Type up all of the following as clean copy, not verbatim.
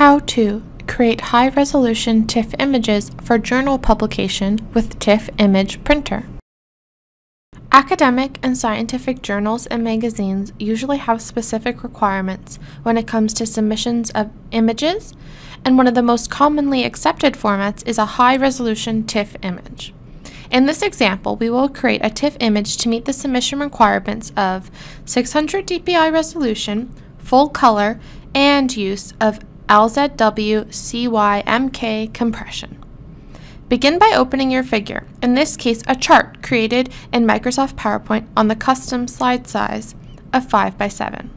How to create high-resolution TIFF images for journal publication with TIFF Image Printer. Academic and scientific journals and magazines usually have specific requirements when it comes to submissions of images, and one of the most commonly accepted formats is a high-resolution TIFF image. In this example, we will create a TIFF image to meet the submission requirements of 600 DPI resolution, full color, and use of LZW-CYMK compression. Begin by opening your figure, in this case a chart created in Microsoft PowerPoint on the custom slide size of 5x7.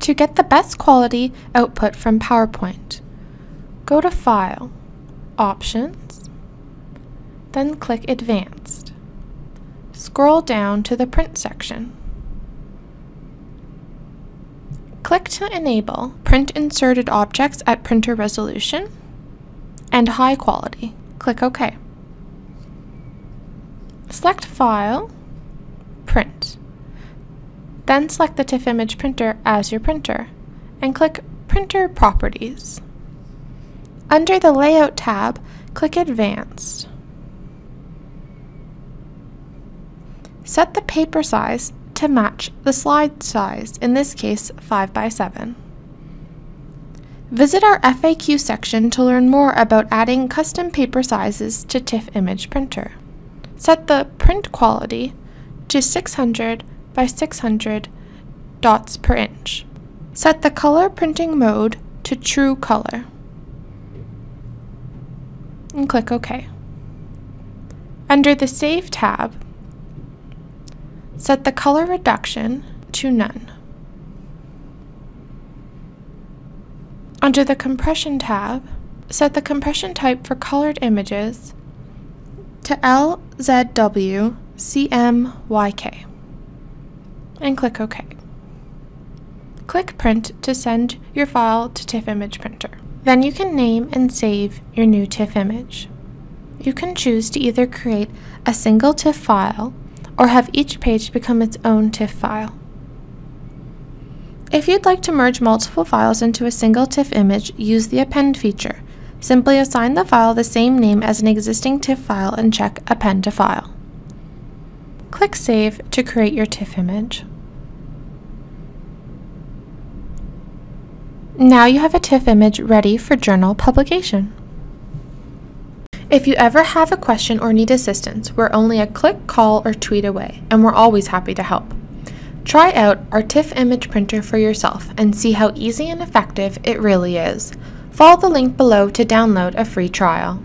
To get the best quality output from PowerPoint, go to File, Options, then click Advanced. Scroll down to the Print section. Click to enable Print Inserted Objects at Printer Resolution and High Quality. Click OK. Select File, Print. Then select the TIFF Image Printer as your printer and click Printer Properties. Under the Layout tab, click Advanced. Set the paper size to match the slide size, in this case 5x7. Visit our FAQ section to learn more about adding custom paper sizes to TIFF Image Printer. Set the print quality to 600x600 dots per inch. Set the color printing mode to true color and click OK. Under the Save tab, set the color reduction to none. Under the Compression tab, set the compression type for colored images to LZWCMYK and click OK. Click Print to send your file to TIFF Image Printer. Then you can name and save your new TIFF image. You can choose to either create a single TIFF file or have each page become its own TIFF file. If you'd like to merge multiple files into a single TIFF image, use the Append feature. Simply assign the file the same name as an existing TIFF file and check Append to File. Click Save to create your TIFF image. Now you have a TIFF image ready for journal publication. If you ever have a question or need assistance, we're only a click, call, or tweet away, and we're always happy to help. Try out our TIFF Image Printer for yourself and see how easy and effective it really is. Follow the link below to download a free trial.